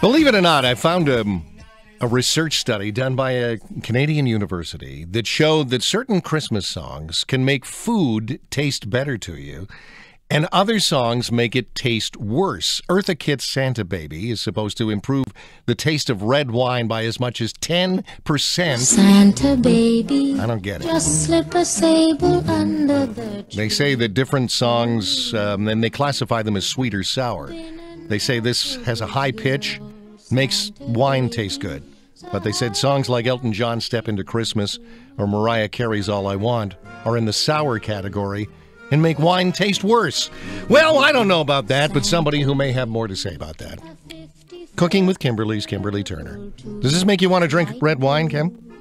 Believe it or not, I found a research study done by a Canadian university that showed that certain Christmas songs can make food taste better to you, and other songs make it taste worse. Eartha Kitt's Santa Baby is supposed to improve the taste of red wine by as much as 10%. Santa Baby, I don't get it. Just slip a sable under the tree. They say that different songs, and they classify them as sweet or sour. They say this has a high pitch, makes wine taste good. But they said songs like Elton John's Step Into Christmas or Mariah Carey's All I Want are in the sour category and make wine taste worse. Well, I don't know about that, but somebody who may have more to say about that. Cooking with Kimberly's Kimberly Turner. Does this make you want to drink red wine, Kim?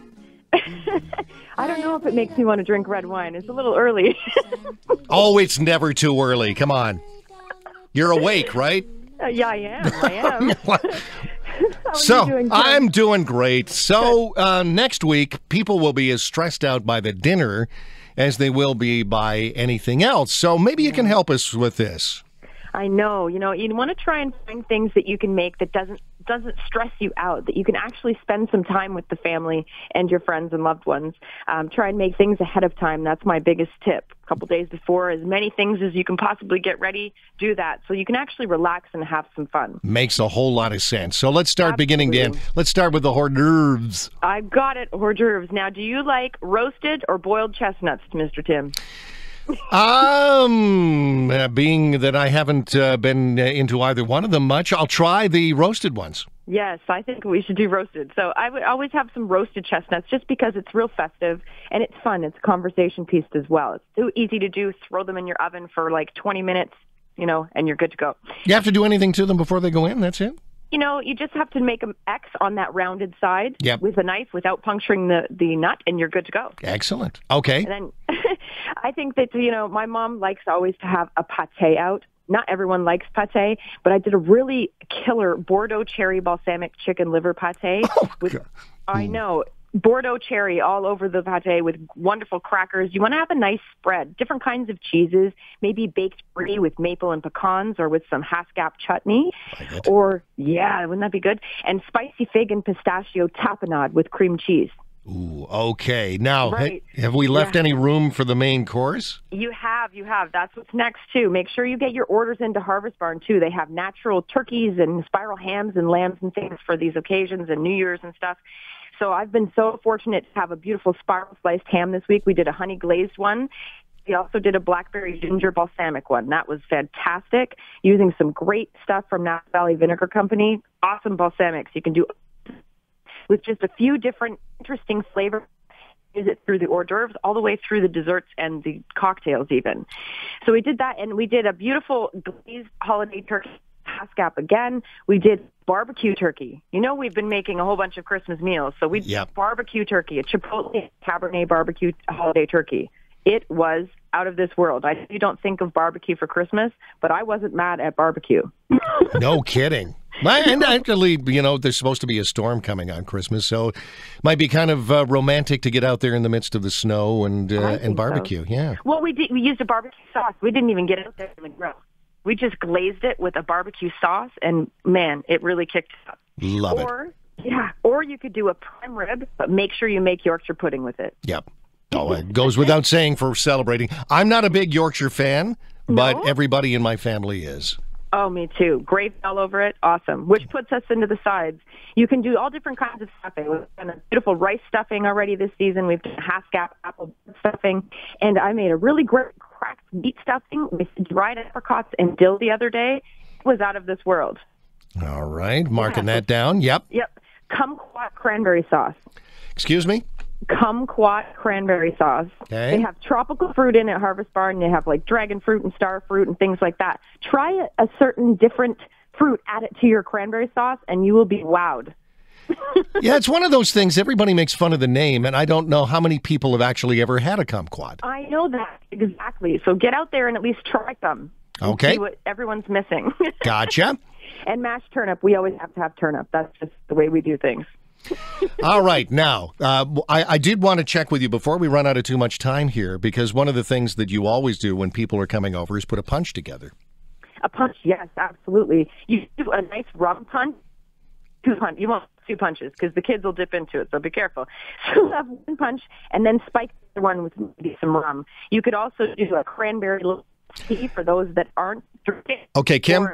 I don't know if it makes me want to drink red wine. It's a little early. Oh, it's never too early. Come on. You're awake, right? Yeah, I am. I'm doing great. So next week, people will be as stressed out by the dinner as they will be by anything else. So maybe you can help us with this. I know. You know, you want to try and find things that you can make that doesn't stress you out, that you can actually spend some time with the family and your friends and loved ones. Try and make things ahead of time. That's my biggest tip. A couple days before, as many things as you can possibly get ready, do that so you can actually relax and have some fun. Makes a whole lot of sense. So let's start beginning to end. Let's start with the hors d'oeuvres. I've got it, hors d'oeuvres. Now, do you like roasted or boiled chestnuts, Mr. Tim? Being that I haven't been into either one of them much, I'll try the roasted ones. Yes, I think we should do roasted. So I would always have some roasted chestnuts just because it's real festive and it's fun. It's a conversation piece as well. It's so easy to do. Throw them in your oven for like 20 minutes, you know, and you're good to go. You have to do anything to them before they go in? That's it? You know, you just have to make an X on that rounded side with a knife without puncturing the nut, and you're good to go. Excellent. Okay. And then I think that, you know, my mom likes always to have a pate out. Not everyone likes pate, but I did a really killer Bordeaux cherry balsamic chicken liver pate. Oh, God. I know. Bordeaux cherry all over the pate with wonderful crackers. You want to have a nice spread. Different kinds of cheeses. Maybe baked brie with maple and pecans or with some Haskap chutney. Like or, wouldn't that be good? And spicy fig and pistachio tapenade with cream cheese. Ooh, okay. Now, have we left any room for the main course? You have. That's what's next, too. Make sure you get your orders into Harvest Barn, too. They have natural turkeys and spiral hams and lambs and things for these occasions and New Year's and stuff. So I've been so fortunate to have a beautiful spiral sliced ham this week. We did a honey glazed one. We also did a blackberry ginger balsamic one. That was fantastic, using some great stuff from Napa Valley Vinegar Company. Awesome balsamics. You can do with just a few different interesting flavors. Use it through the hors d'oeuvres, all the way through the desserts and the cocktails even. So we did that, and we did a beautiful glazed holiday turkey. Haskap again. We did barbecue turkey. You know, we've been making a whole bunch of Christmas meals, so we did barbecue turkey, a Chipotle Cabernet barbecue holiday turkey. It was out of this world. You don't think of barbecue for Christmas, but I wasn't mad at barbecue. No kidding. And actually, you know, there's supposed to be a storm coming on Christmas, so it might be kind of romantic to get out there in the midst of the snow and barbecue. So. Yeah. Well, we used a barbecue sauce. We didn't even get out there in the grill. We just glazed it with a barbecue sauce, and, man, it really kicked up. Love it. Yeah, or you could do a prime rib, but make sure you make Yorkshire pudding with it. Yep. Oh, it goes without saying for celebrating. I'm not a big Yorkshire fan, but everybody in my family is. Oh, me too. Gravy all over it. Awesome. Which puts us into the sides. You can do all different kinds of stuffing. We've done a beautiful rice stuffing already this season. We've done Haskap apple stuffing. And I made a really great cracked meat stuffing with dried apricots and dill the other day. It was out of this world. All right. Marking that down. Yep. Kumquat cranberry sauce. Excuse me? Kumquat cranberry sauce. Okay. They have tropical fruit in at Harvest Barn. They have like dragon fruit and star fruit and things like that. Try a certain different fruit, add it to your cranberry sauce, and you will be wowed. Yeah, it's one of those things. Everybody makes fun of the name, and I don't know how many people have actually ever had a kumquat. I know that. Exactly. So get out there and at least try them. Okay. See what everyone's missing. Gotcha. And mashed turnip. We always have to have turnip. That's just the way we do things. All right. Now, I did want to check with you before we run out of too much time here, because one of the things that you always do when people are coming over is put a punch together. A punch, yes, absolutely. You do a nice rum punch. You won't have two punches because the kids will dip into it, so be careful. So you'll have one punch and then spike the other one with maybe some rum. You could also do a cranberry tea for those that aren't drinking. Okay, Kim,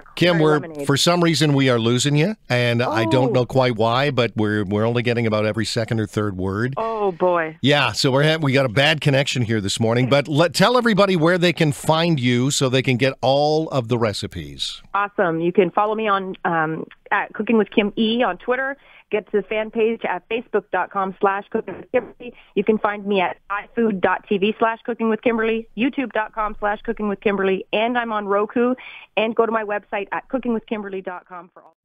for some reason we are losing you, and I don't know quite why, but we're only getting about every second or third word. Oh boy. Yeah, so we got a bad connection here this morning, but tell everybody where they can find you so they can get all of the recipes. Awesome. You can follow me on at Cooking with Kim E on Twitter. Get to the fan page at facebook.com/cookingwithkimberly. You can find me at ifood.tv/cookingwithkimberly, youtube.com/cookingwithkimberly, and I'm on Roku. And go to my website at cookingwithkimberly.com for all.